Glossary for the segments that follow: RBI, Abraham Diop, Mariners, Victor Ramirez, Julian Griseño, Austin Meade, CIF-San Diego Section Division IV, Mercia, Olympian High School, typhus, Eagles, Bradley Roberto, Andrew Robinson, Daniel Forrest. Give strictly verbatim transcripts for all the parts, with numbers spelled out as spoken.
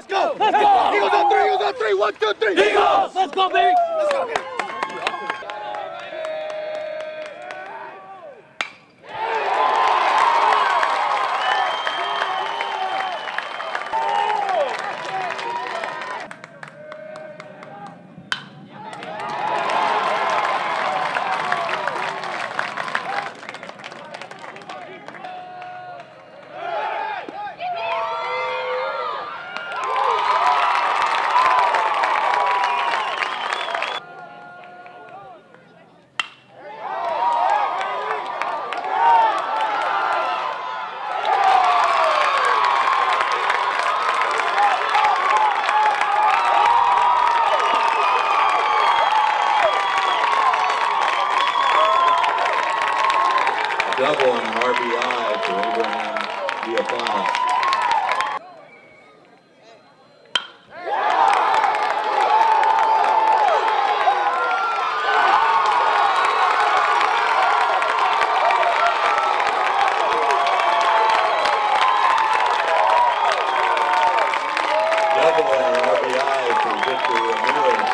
Let's go. Let's go. Eagles on three. Eagles on three. One, two, three. Eagles. Let's go, baby. Let's go, baby. Double and R B I for Abraham Diop. Double and R B I for Victor Ramirez.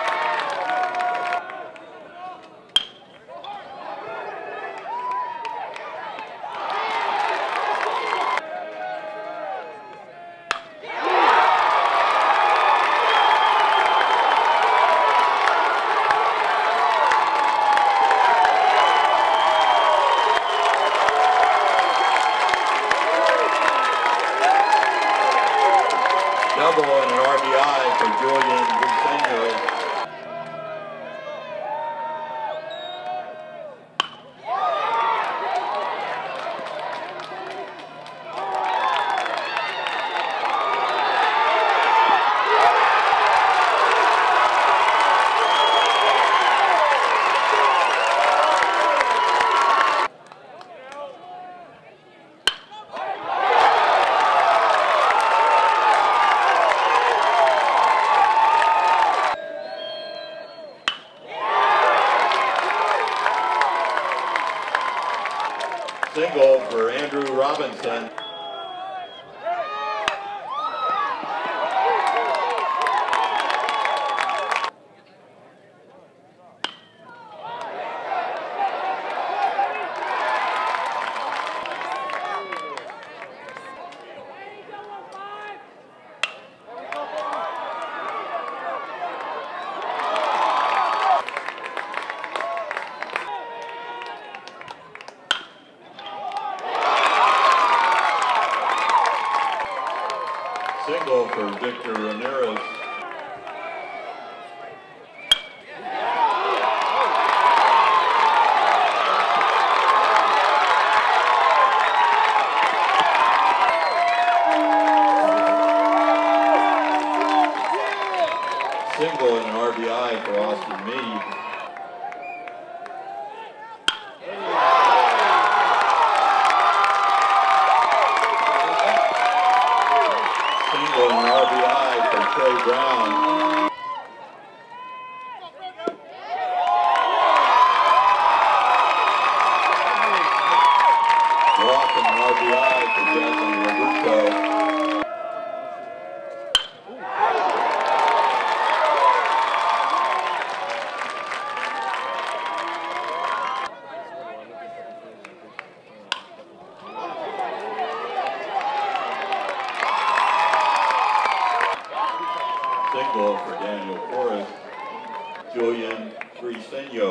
Double and an R B I for Julian Griseño. Single for Andrew Robinson. Single for Victor Ramirez. Single and an R B I for Austin Meade. Brown. Walk and an R B I for Bradley Roberto. Single for Daniel Forrest, Julian Griseño.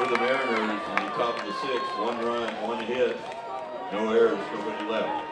For the Mariners in the top of the sixth, one run, one hit, no errors, nobody left.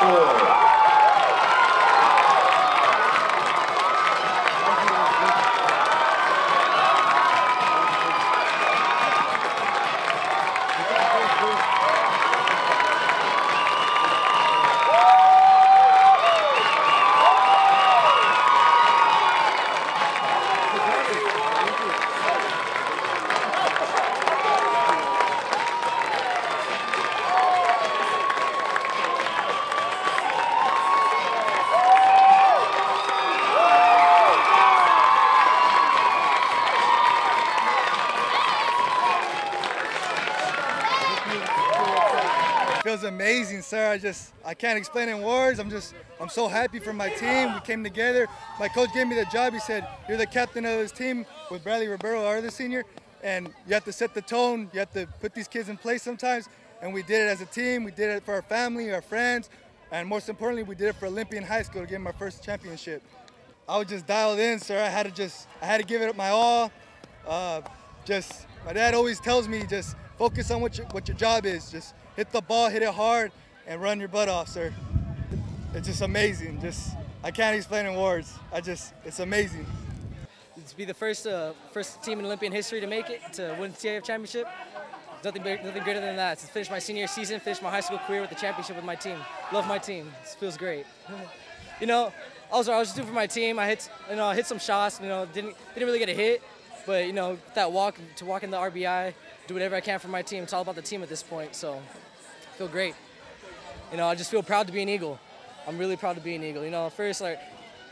four. It feels amazing, sir. I just, I can't explain in words. I'm just, I'm so happy for my team. We came together. My coach gave me the job. He said, you're the captain of this team with Bradley Roberto, our other senior, and you have to set the tone. You have to put these kids in place sometimes, and we did it as a team. We did it for our family, our friends, and most importantly, we did it for Olympian High School to get my first championship. I was just dialed in, sir. I had to just, I had to give it my all. Uh, just, my dad always tells me, just focus on what your, what your job is. Just hit the ball, hit it hard, and run your butt off, sir. It's just amazing. Just I can't explain in words. I just, it's amazing. To be the first uh, first team in Olympian history to make it, to win the C I F championship, nothing nothing greater than that. To finish my senior season, finish my high school career with the championship with my team. Love my team. This feels great. You know, also I was just doing for my team. I hit you know I hit some shots. You know, didn't didn't really get a hit, but you know that walk to walk in the R B I, do whatever I can for my team. It's all about the team at this point. So. I feel great. You know, I just feel proud to be an Eagle. I'm really proud to be an Eagle. You know, first, like,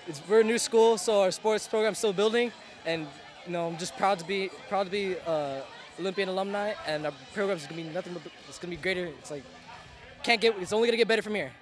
it's, we're a new school, so our sports program's still building, and you know, I'm just proud to be proud to be uh, Olympian alumni, and our program's gonna be nothing but it's gonna be greater. It's like can't get. It's only gonna get better from here.